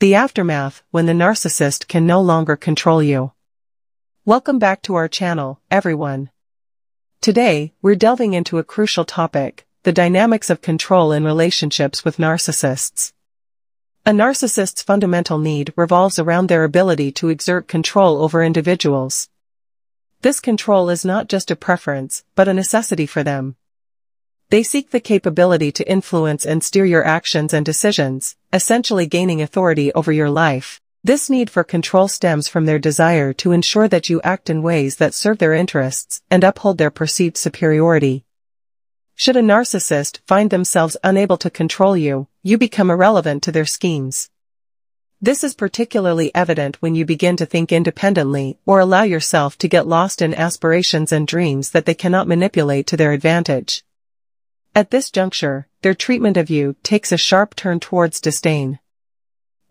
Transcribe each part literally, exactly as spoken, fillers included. The aftermath when the narcissist can no longer control you. Welcome back to our channel, everyone. Today, we're delving into a crucial topic, the dynamics of control in relationships with narcissists. A narcissist's fundamental need revolves around their ability to exert control over individuals. This control is not just a preference, but a necessity for them. They seek the capability to influence and steer your actions and decisions, essentially gaining authority over your life. This need for control stems from their desire to ensure that you act in ways that serve their interests and uphold their perceived superiority. Should a narcissist find themselves unable to control you, you become irrelevant to their schemes. This is particularly evident when you begin to think independently or allow yourself to get lost in aspirations and dreams that they cannot manipulate to their advantage. At this juncture, their treatment of you takes a sharp turn towards disdain.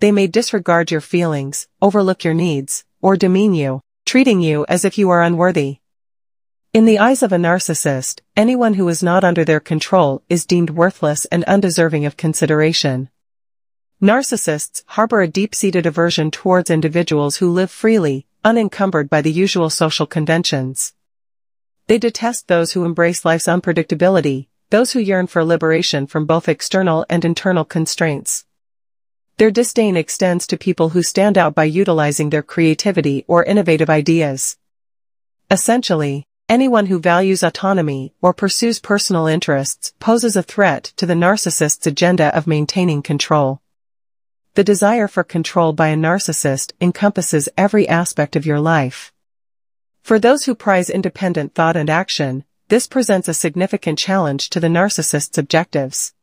They may disregard your feelings, overlook your needs, or demean you, treating you as if you are unworthy. In the eyes of a narcissist, anyone who is not under their control is deemed worthless and undeserving of consideration. Narcissists harbor a deep-seated aversion towards individuals who live freely, unencumbered by the usual social conventions. They detest those who embrace life's unpredictability, those who yearn for liberation from both external and internal constraints. Their disdain extends to people who stand out by utilizing their creativity or innovative ideas. Essentially, anyone who values autonomy or pursues personal interests poses a threat to the narcissist's agenda of maintaining control. The desire for control by a narcissist encompasses every aspect of your life. For those who prize independent thought and action, this presents a significant challenge to the narcissist's objectives.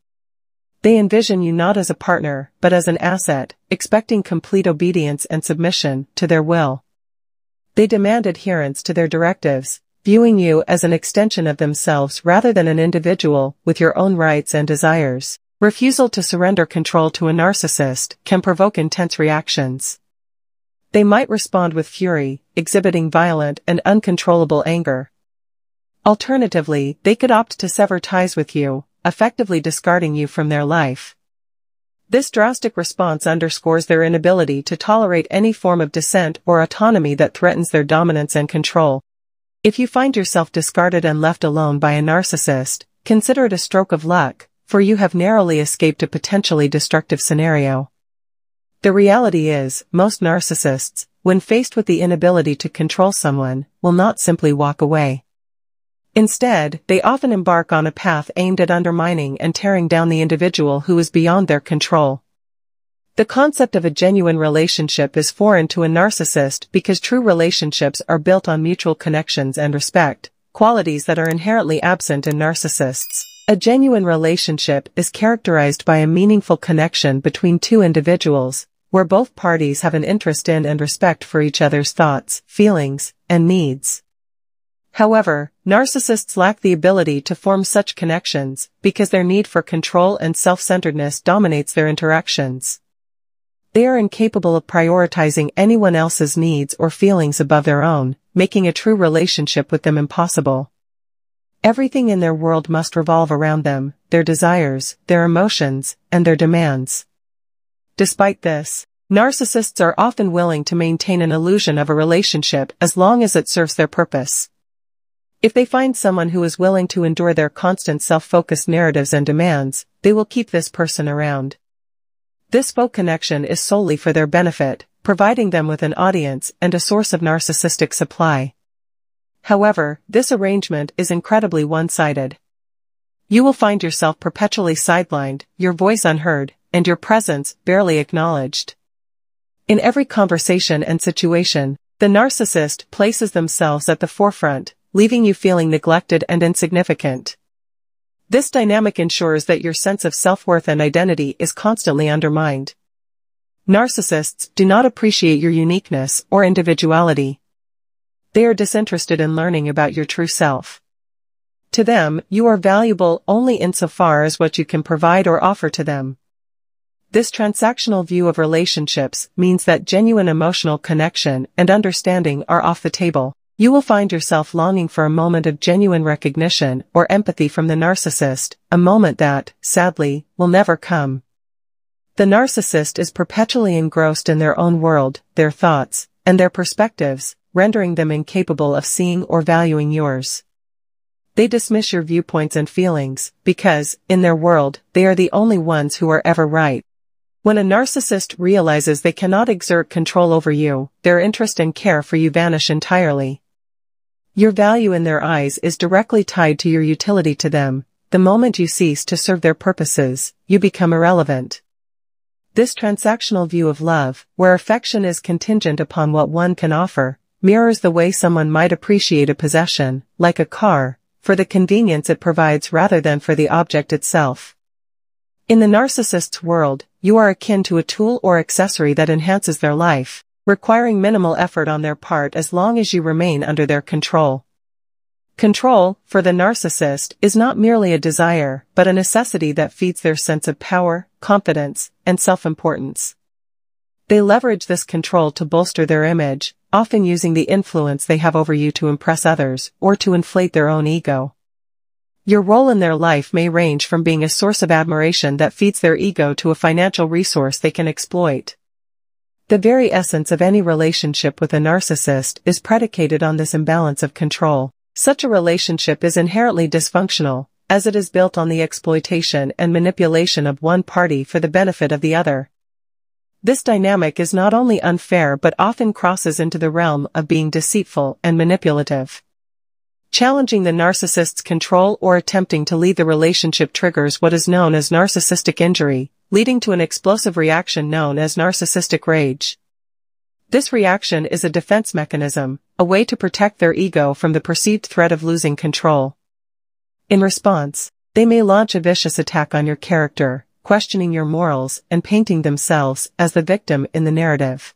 They envision you not as a partner, but as an asset, expecting complete obedience and submission to their will. They demand adherence to their directives, viewing you as an extension of themselves rather than an individual with your own rights and desires. Refusal to surrender control to a narcissist can provoke intense reactions. They might respond with fury, exhibiting violent and uncontrollable anger. Alternatively, they could opt to sever ties with you, effectively discarding you from their life. This drastic response underscores their inability to tolerate any form of dissent or autonomy that threatens their dominance and control. If you find yourself discarded and left alone by a narcissist, consider it a stroke of luck, for you have narrowly escaped a potentially destructive scenario. The reality is, most narcissists, when faced with the inability to control someone, will not simply walk away. Instead, they often embark on a path aimed at undermining and tearing down the individual who is beyond their control. The concept of a genuine relationship is foreign to a narcissist because true relationships are built on mutual connections and respect, qualities that are inherently absent in narcissists. A genuine relationship is characterized by a meaningful connection between two individuals, where both parties have an interest in and respect for each other's thoughts, feelings, and needs. However, narcissists lack the ability to form such connections because their need for control and self-centeredness dominates their interactions. They are incapable of prioritizing anyone else's needs or feelings above their own, making a true relationship with them impossible. Everything in their world must revolve around them, their desires, their emotions, and their demands. Despite this, narcissists are often willing to maintain an illusion of a relationship as long as it serves their purpose. If they find someone who is willing to endure their constant self-focused narratives and demands, they will keep this person around. This folk connection is solely for their benefit, providing them with an audience and a source of narcissistic supply. However, this arrangement is incredibly one-sided. You will find yourself perpetually sidelined, your voice unheard, and your presence barely acknowledged. In every conversation and situation, the narcissist places themselves at the forefront, leaving you feeling neglected and insignificant. This dynamic ensures that your sense of self-worth and identity is constantly undermined. Narcissists do not appreciate your uniqueness or individuality. They are disinterested in learning about your true self. To them, you are valuable only insofar as what you can provide or offer to them. This transactional view of relationships means that genuine emotional connection and understanding are off the table. You will find yourself longing for a moment of genuine recognition or empathy from the narcissist, a moment that, sadly, will never come. The narcissist is perpetually engrossed in their own world, their thoughts, and their perspectives, rendering them incapable of seeing or valuing yours. They dismiss your viewpoints and feelings, because, in their world, they are the only ones who are ever right. When a narcissist realizes they cannot exert control over you, their interest and care for you vanish entirely. Your value in their eyes is directly tied to your utility to them. The moment you cease to serve their purposes, you become irrelevant. This transactional view of love, where affection is contingent upon what one can offer, mirrors the way someone might appreciate a possession, like a car, for the convenience it provides rather than for the object itself. In the narcissist's world, you are akin to a tool or accessory that enhances their life, requiring minimal effort on their part as long as you remain under their control. Control, for the narcissist, is not merely a desire, but a necessity that feeds their sense of power, confidence, and self-importance. They leverage this control to bolster their image, often using the influence they have over you to impress others, or to inflate their own ego. Your role in their life may range from being a source of admiration that feeds their ego to a financial resource they can exploit. The very essence of any relationship with a narcissist is predicated on this imbalance of control. Such a relationship is inherently dysfunctional, as it is built on the exploitation and manipulation of one party for the benefit of the other. This dynamic is not only unfair but often crosses into the realm of being deceitful and manipulative. Challenging the narcissist's control or attempting to lead the relationship triggers what is known as narcissistic injury, leading to an explosive reaction known as narcissistic rage. This reaction is a defense mechanism, a way to protect their ego from the perceived threat of losing control. In response, they may launch a vicious attack on your character, questioning your morals and painting themselves as the victim in the narrative.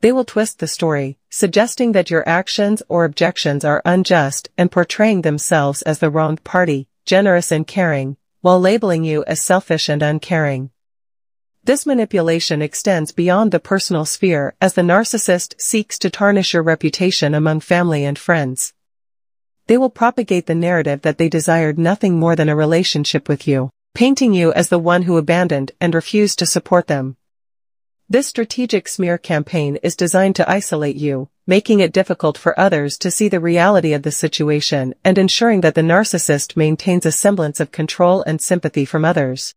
They will twist the story, suggesting that your actions or objections are unjust and portraying themselves as the wronged party, generous and caring, while labeling you as selfish and uncaring. This manipulation extends beyond the personal sphere as the narcissist seeks to tarnish your reputation among family and friends. They will propagate the narrative that they desired nothing more than a relationship with you, painting you as the one who abandoned and refused to support them. This strategic smear campaign is designed to isolate you, making it difficult for others to see the reality of the situation and ensuring that the narcissist maintains a semblance of control and sympathy from others.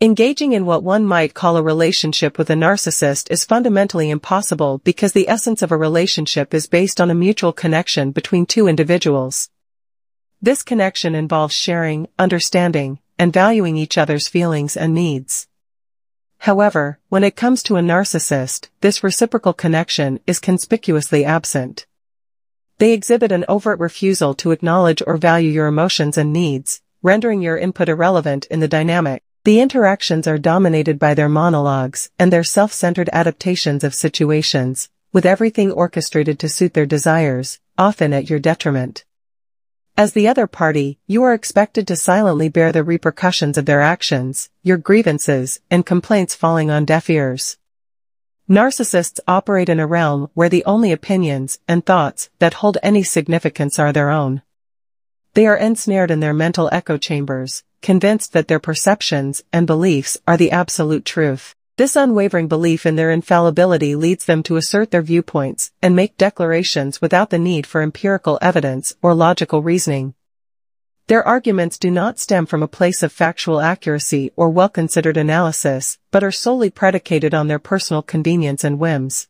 Engaging in what one might call a relationship with a narcissist is fundamentally impossible because the essence of a relationship is based on a mutual connection between two individuals. This connection involves sharing, understanding, and valuing each other's feelings and needs. However, when it comes to a narcissist, this reciprocal connection is conspicuously absent. They exhibit an overt refusal to acknowledge or value your emotions and needs, rendering your input irrelevant in the dynamic. The interactions are dominated by their monologues and their self-centered adaptations of situations, with everything orchestrated to suit their desires, often at your detriment. As the other party, you are expected to silently bear the repercussions of their actions, your grievances, and complaints falling on deaf ears. Narcissists operate in a realm where the only opinions and thoughts that hold any significance are their own. They are ensnared in their mental echo chambers, convinced that their perceptions and beliefs are the absolute truth. This unwavering belief in their infallibility leads them to assert their viewpoints and make declarations without the need for empirical evidence or logical reasoning. Their arguments do not stem from a place of factual accuracy or well-considered analysis, but are solely predicated on their personal convenience and whims.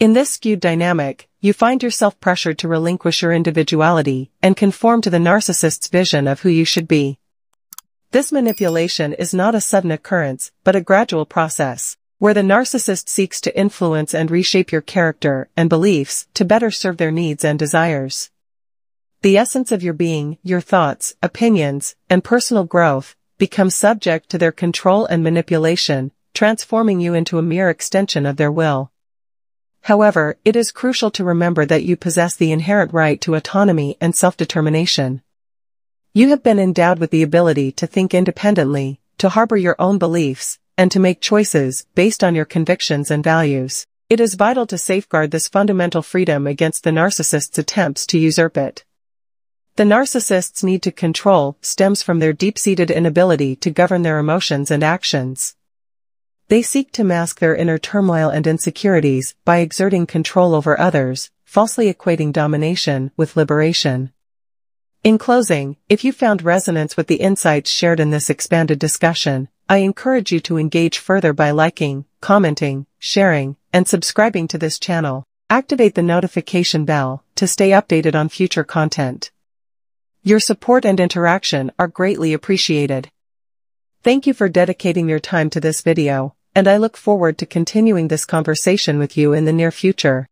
In this skewed dynamic, you find yourself pressured to relinquish your individuality and conform to the narcissist's vision of who you should be. This manipulation is not a sudden occurrence, but a gradual process, where the narcissist seeks to influence and reshape your character and beliefs to better serve their needs and desires. The essence of your being, your thoughts, opinions, and personal growth, becomes subject to their control and manipulation, transforming you into a mere extension of their will. However, it is crucial to remember that you possess the inherent right to autonomy and self-determination. You have been endowed with the ability to think independently, to harbor your own beliefs, and to make choices based on your convictions and values. It is vital to safeguard this fundamental freedom against the narcissist's attempts to usurp it. The narcissist's need to control stems from their deep-seated inability to govern their emotions and actions. They seek to mask their inner turmoil and insecurities by exerting control over others, falsely equating domination with liberation. In closing, if you found resonance with the insights shared in this expanded discussion, I encourage you to engage further by liking, commenting, sharing, and subscribing to this channel. Activate the notification bell to stay updated on future content. Your support and interaction are greatly appreciated. Thank you for dedicating your time to this video, and I look forward to continuing this conversation with you in the near future.